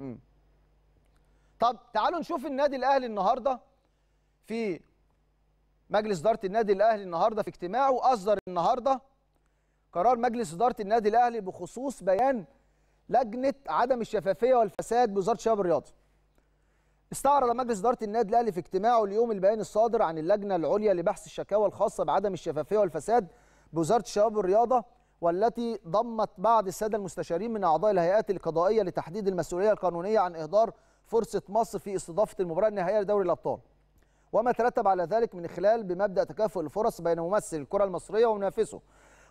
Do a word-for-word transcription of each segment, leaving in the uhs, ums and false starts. مم. طب تعالوا نشوف النادي الاهلي النهارده في مجلس اداره النادي الاهلي النهارده في اجتماعه اصدر النهارده قرار مجلس اداره النادي الاهلي بخصوص بيان لجنه عدم الشفافيه والفساد بوزاره الشباب والرياضه. استعرض مجلس اداره النادي الاهلي في اجتماعه اليوم البيان الصادر عن اللجنه العليا لبحث الشكاوى الخاصه بعدم الشفافيه والفساد بوزاره الشباب والرياضه، والتي ضمت بعض الساده المستشارين من اعضاء الهيئات القضائيه لتحديد المسؤوليه القانونيه عن اهدار فرصه مصر في استضافه المباراه النهائيه لدوري الابطال، وما ترتب على ذلك من خلال بمبدا تكافؤ الفرص بين ممثل الكره المصريه ومنافسه.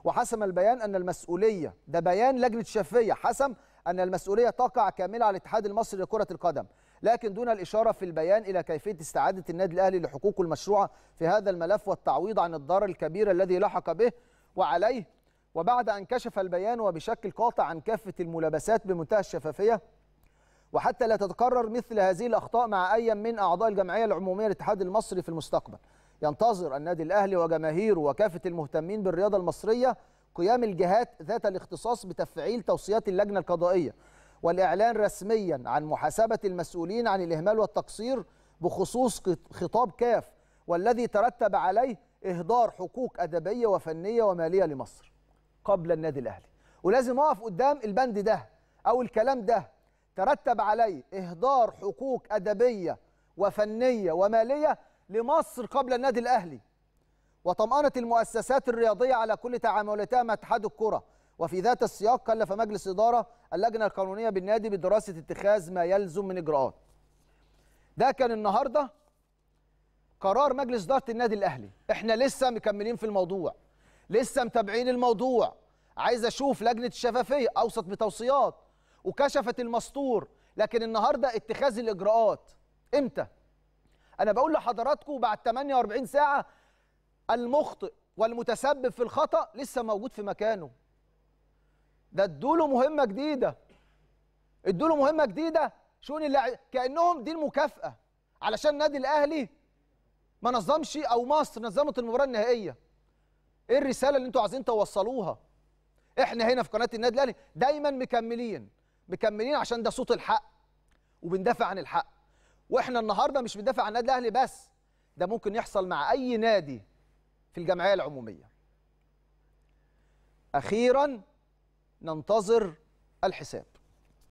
وحسم البيان ان المسؤوليه، ده بيان لجنه الشفافيه، حسم ان المسؤوليه تقع كامله على الاتحاد المصري لكره القدم، لكن دون الاشاره في البيان الى كيفيه استعاده النادي الاهلي لحقوقه المشروعه في هذا الملف والتعويض عن الضرر الكبير الذي لحق به وعليه. وبعد ان كشف البيان وبشكل قاطع عن كافه الملابسات بمنتهى الشفافيه، وحتى لا تتكرر مثل هذه الاخطاء مع اي من اعضاء الجمعيه العموميه للاتحاد المصري في المستقبل، ينتظر النادي الاهلي وجماهيره وكافه المهتمين بالرياضه المصريه قيام الجهات ذات الاختصاص بتفعيل توصيات اللجنه القضائيه والاعلان رسميا عن محاسبه المسؤولين عن الاهمال والتقصير بخصوص خطاب كاف، والذي ترتب عليه اهدار حقوق ادبيه وفنيه وماليه لمصر قبل النادي الاهلي. ولازم اقف قدام البند ده او الكلام ده، ترتب عليه اهدار حقوق ادبيه وفنيه وماليه لمصر قبل النادي الاهلي، وطمأنة المؤسسات الرياضيه على كل تعاملاتها مع اتحاد الكره. وفي ذات السياق كلف مجلس اداره اللجنه القانونيه بالنادي بدراسه اتخاذ ما يلزم من اجراءات. ده كان النهارده قرار مجلس اداره النادي الاهلي. احنا لسه مكملين في الموضوع، لسه متابعين الموضوع، عايز اشوف لجنه الشفافيه اوصت بتوصيات وكشفت المستور، لكن النهارده اتخاذ الاجراءات امتى؟ انا بقول لحضراتكم بعد ثمانية وأربعين ساعه المخطئ والمتسبب في الخطا لسه موجود في مكانه. ده ادوا له مهمه جديده، ادوا له مهمه جديده شؤون اللاعبين، كانهم دي المكافاه علشان النادي الاهلي ما نظمش او مصر نظمت المباراه النهائيه. ايه الرساله اللي انتوا عايزين توصلوها؟ احنا هنا في قناه النادي الاهلي دايما مكملين مكملين عشان ده صوت الحق وبندافع عن الحق. واحنا النهارده مش بندافع عن النادي الاهلي بس، ده ممكن يحصل مع اي نادي في الجمعيه العموميه. اخيرا ننتظر الحساب.